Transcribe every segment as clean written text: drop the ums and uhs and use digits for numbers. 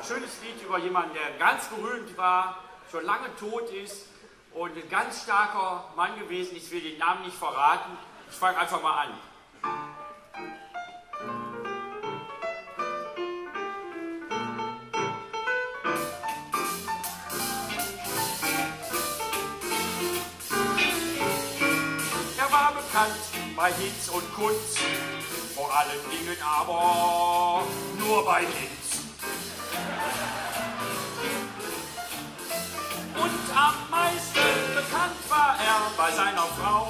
ein schönes Lied über jemanden, der ganz berühmt war, schon lange tot ist und ein ganz starker Mann gewesen. Ich will den Namen nicht verraten. Ich fange einfach mal an. Er war bekannt bei Hinz und Kunz, vor allen Dingen aber nur bei Hinz. Und am meisten bekannt war er bei seiner Frau.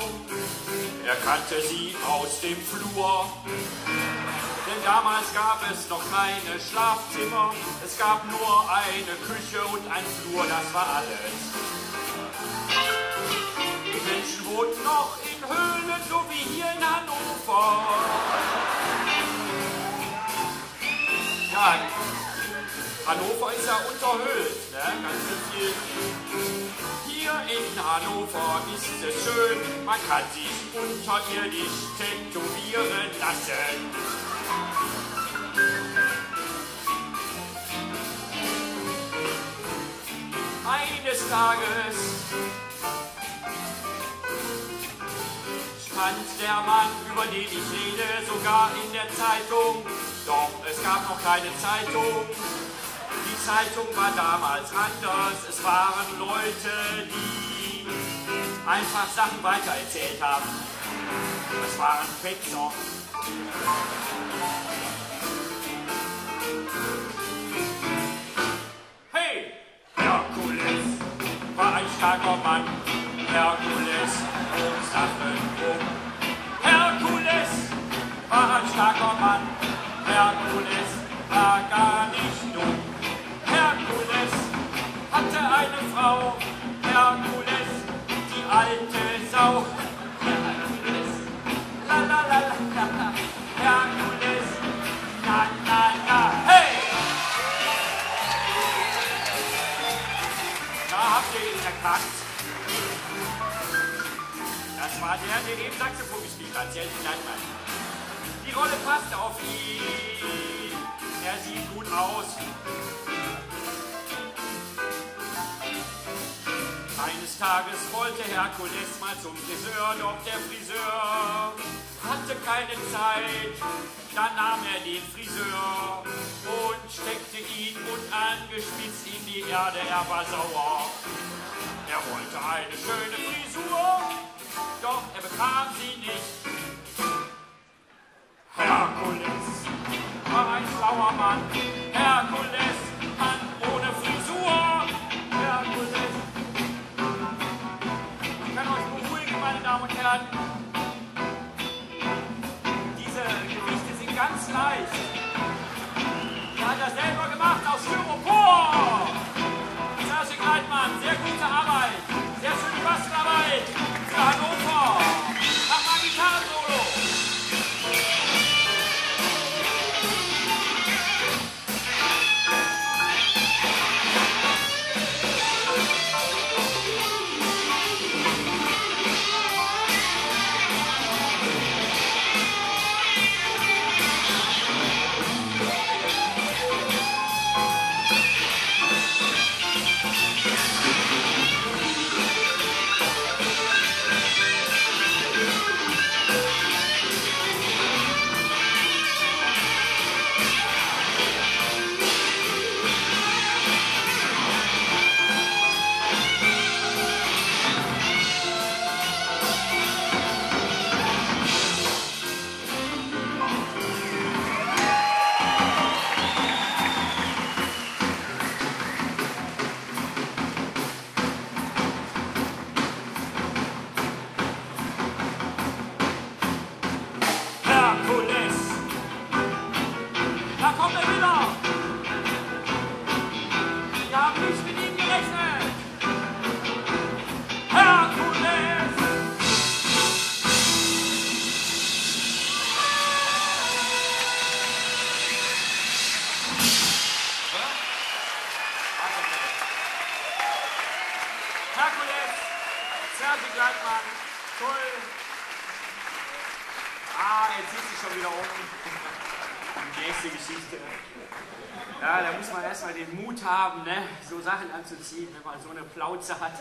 Er kannte sie aus dem Flur, denn damals gab es noch keine Schlafzimmer. Es gab nur eine Küche und ein Flur, das war alles. Die Menschen wohnten noch in Höhlen, so wie hier in Hannover. Ja, Hannover ist ja unterhöhlt, ne? Ganz viel. Hier in Hannover ist es schön, man kann sich unterirdisch tätowieren lassen. Eines Tages stand der Mann, über den ich rede, sogar in der Zeitung. Doch es gab noch keine Zeitung. Die Zeitung war damals anders. Es waren Leute, die einfach Sachen weitererzählt haben. Es waren Fetzer. Hey, Herkules war ein starker Mann. Herkules und Sachen um. Herkules war ein starker Mann. Herkules war gar nicht dumm. Herkules hatte eine Frau, Herkules, die alte Sau. Herkules, la la la la la, Herkules, la la la, hey! Da habt ihr ihn erkannt. Das war der, der eben Saxophon gespielt hat, Jelly Landmann. Die Rolle passt auf ihn, er sieht gut aus. Eines Tages wollte Herkules mal zum Friseur, doch der Friseur hatte keine Zeit. Dann nahm er den Friseur und steckte ihn unangespitzt in die Erde. Er war sauer. Er wollte eine schöne Frisur, doch er bekam sie nicht. Herkules war ein schlauer Mann. Herkules, Mann ohne Frisur. Herkules. Meine Damen und Herren, diese Gewichte sind ganz leicht. Die hat er selber gemacht aus Styropor. Sascha Kleidmann, sehr gute Arbeit, sehr schöne Bastelarbeit für Hannover. Mach mal Gitarren-Solo. Nächste Geschichte. Ja, da muss man erstmal den Mut haben, ne? So Sachen anzuziehen, wenn man so eine Plauze hat.